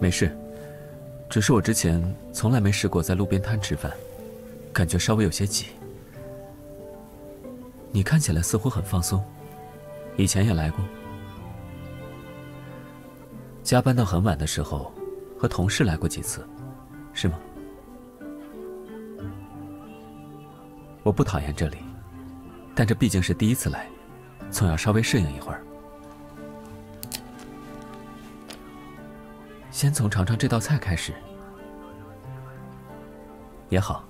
没事，只是我之前从来没试过在路边摊吃饭，感觉稍微有些挤。你看起来似乎很放松，以前也来过。加班到很晚的时候，和同事来过几次，是吗？我不讨厌这里，但这毕竟是第一次来，总要稍微适应一会儿。 先从尝尝这道菜开始，也好。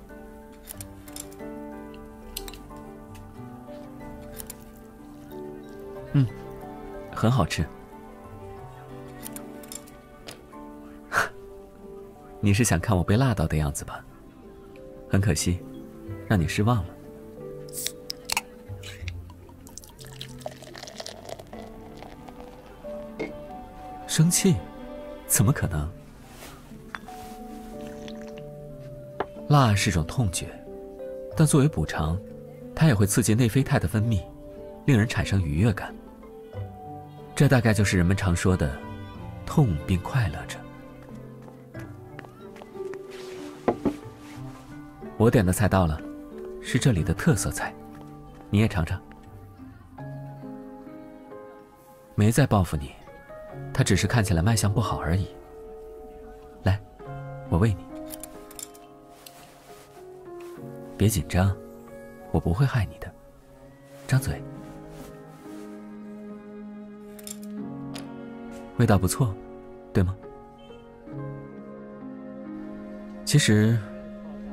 嗯，很好吃。你是想看我被辣到的样子吧？很可惜，让你失望了。 生气？ 怎么可能？辣是种痛觉，但作为补偿，它也会刺激内啡肽的分泌，令人产生愉悦感。这大概就是人们常说的“痛并快乐着”。我点的菜到了，是这里的特色菜，你也尝尝。没再报复你。 他只是看起来卖相不好而已。来，我喂你。别紧张，我不会害你的。张嘴。味道不错，对吗？其实，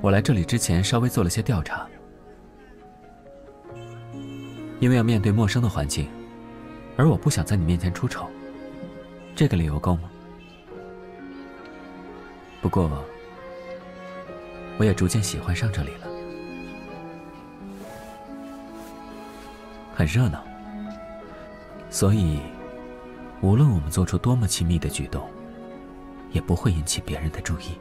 我来这里之前稍微做了些调查，因为要面对陌生的环境，而我不想在你面前出丑。 这个理由够吗？不过，我也逐渐喜欢上这里了，很热闹。所以，无论我们做出多么亲密的举动，也不会引起别人的注意。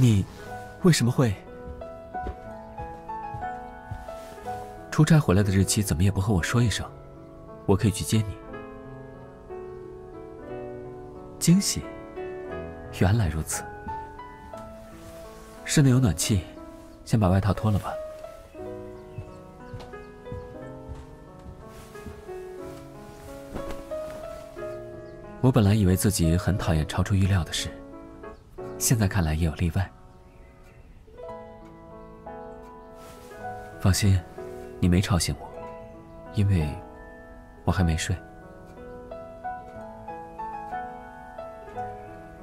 你为什么会出差回来的日期怎么也不和我说一声？我可以去接你。惊喜，原来如此。室内有暖气，先把外套脱了吧。我本来以为自己很讨厌超出预料的事。 现在看来也有例外。放心，你没吵醒我，因为我还没睡。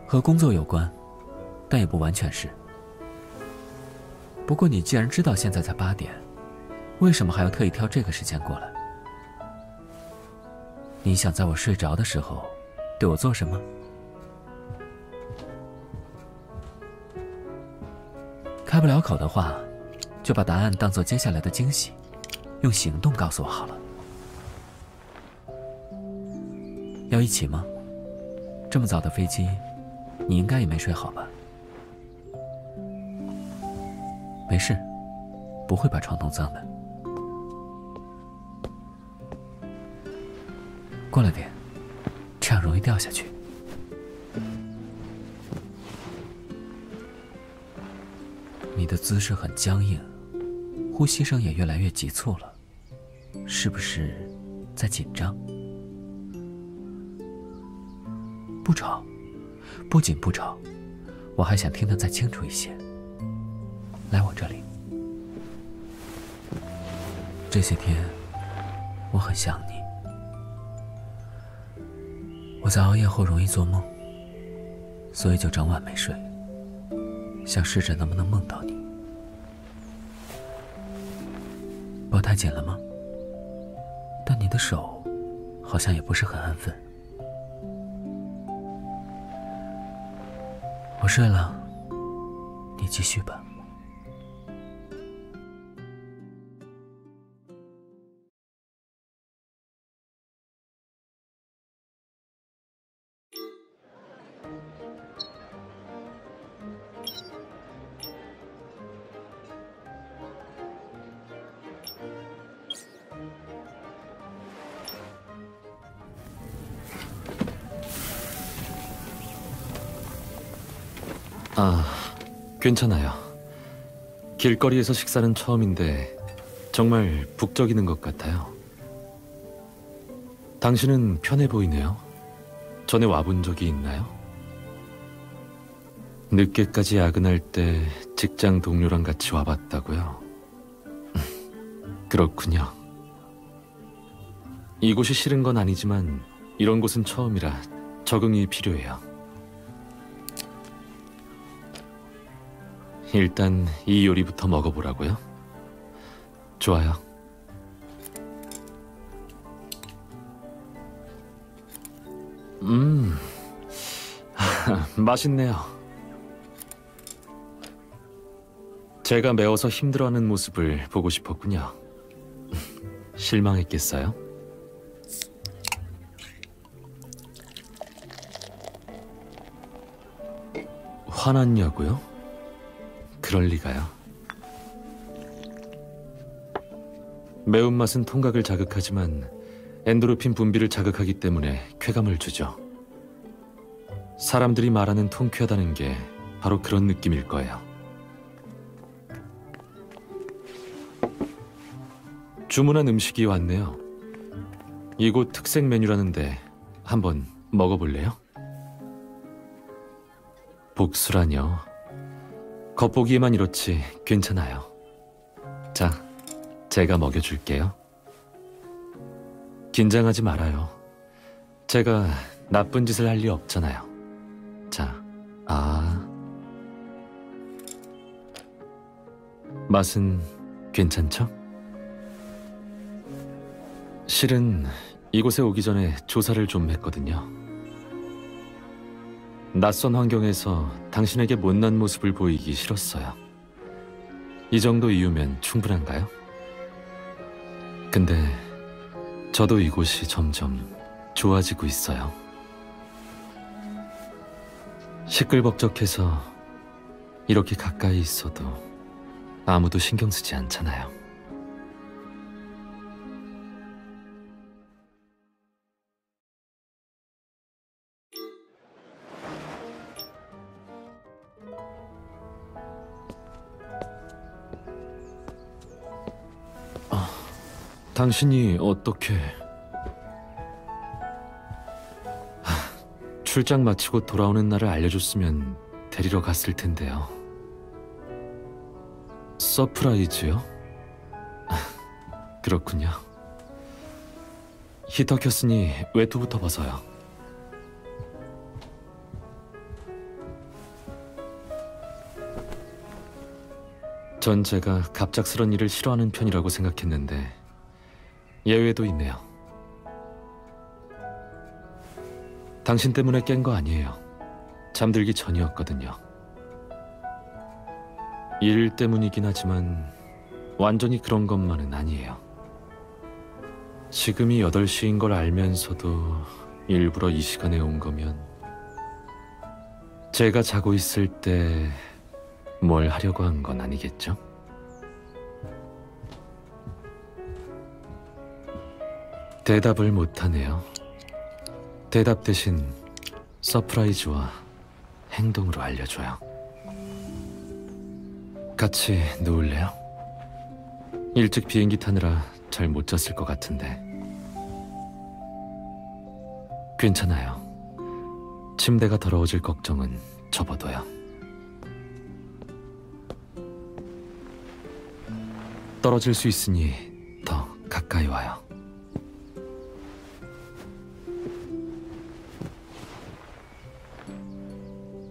和工作有关，但也不完全是。不过你既然知道现在才8点，为什么还要特意挑这个时间过来？你想在我睡着的时候对我做什么？ 开不了口的话，就把答案当做接下来的惊喜，用行动告诉我好了。要一起吗？这么早的飞机，你应该也没睡好吧？没事，不会把床弄脏的。过来点，这样容易掉下去。你的姿势很僵硬，呼吸声也越来越急促了，是不是在紧张？不吵，不仅不吵，我还想听得再清楚一些。来我这里。这些天，我很想你。我在熬夜后容易做梦，所以就整晚没睡。想试着能不能梦到你。包太紧了吗？但你的手好像也不是很安分。我睡了，你继续吧。아, 괜찮아요. 길거리에서 식사는 처음인데 정말 북적이는 것 같아요. 당신은 편해 보이네요. 전에 와본 적이 있나요? 늦게까지 야근할 때 직장 동료랑 같이 와봤다고요? 그렇군요. 이곳이 싫은 건 아니지만 이런 곳은 처음이라 적응이 필요해요. 일단 이 요리부터 먹어보라고요? 좋아요. 맛있네요. 제가 매워서 힘들어하는 모습을 보고 싶었군요. 실망했겠어요? 화났냐고요? 그럴 리가요. 매운맛은 통각을 자극하지만 엔도르핀 분비를 자극하기 때문에 쾌감을 주죠. 사람들이 말하는 통쾌하다는 게 바로 그런 느낌일 거예요. 주문한 음식이 왔네요. 이곳 특색 메뉴라는데 한번 먹어볼래요? 복수라뇨. 겉보기에만 이렇지 괜찮아요. 자, 제가 먹여줄게요. 긴장하지 말아요. 제가 나쁜 짓을 할 리 없잖아요. 자, 맛은 괜찮죠? 실은 이곳에 오기 전에 조사를 좀 했거든요. 낯선 환경에서 당신에게 못난 모습을 보이기 싫었어요. 이 정도 이유면 충분한가요? 근데 저도 이곳이 점점 좋아지고 있어요. 시끌벅적해서 이렇게 가까이 있어도 아무도 신경 쓰지 않잖아요. 당신이 어떻게... 출장 마치고 돌아오는 날을 알려줬으면 데리러 갔을 텐데요. 서프라이즈요? 그렇군요. 히터 켰으니 외투부터 벗어요. 전 제가 갑작스런 일을 싫어하는 편이라고 생각했는데 예외도 있네요. 당신 때문에 깬 거 아니에요. 잠들기 전이었거든요. 일 때문이긴 하지만 완전히 그런 것만은 아니에요. 지금이 8시인 걸 알면서도 일부러 이 시간에 온 거면 제가 자고 있을 때 뭘 하려고 한 건 아니겠죠? 대답을 못하네요. 대답 대신 서프라이즈와 행동으로 알려줘요. 같이 누울래요? 일찍 비행기 타느라 잘 못 잤을 것 같은데. 괜찮아요. 침대가 더러워질 걱정은 접어둬요. 떨어질 수 있으니 더 가까이 와요.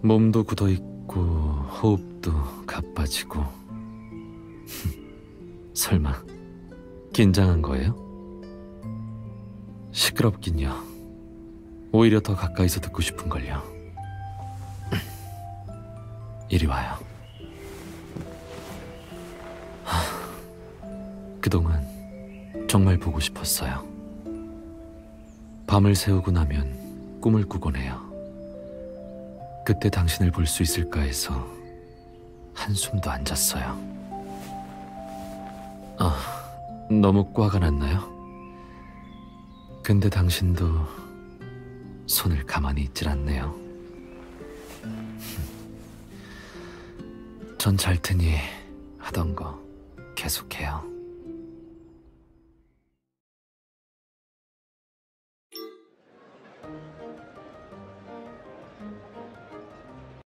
몸도 굳어있고 호흡도 가빠지고. 설마 긴장한 거예요? 시끄럽긴요. 오히려 더 가까이서 듣고 싶은걸요. 이리 와요. 그동안 정말 보고 싶었어요. 밤을 새우고 나면 꿈을 꾸곤 해요. 그때 당신을 볼 수 있을까 해서 한숨도 안 잤어요. 아, 너무 꽈가 났나요? 근데 당신도 손을 가만히 있질 않네요. 전 잘 테니 하던 거 계속해요.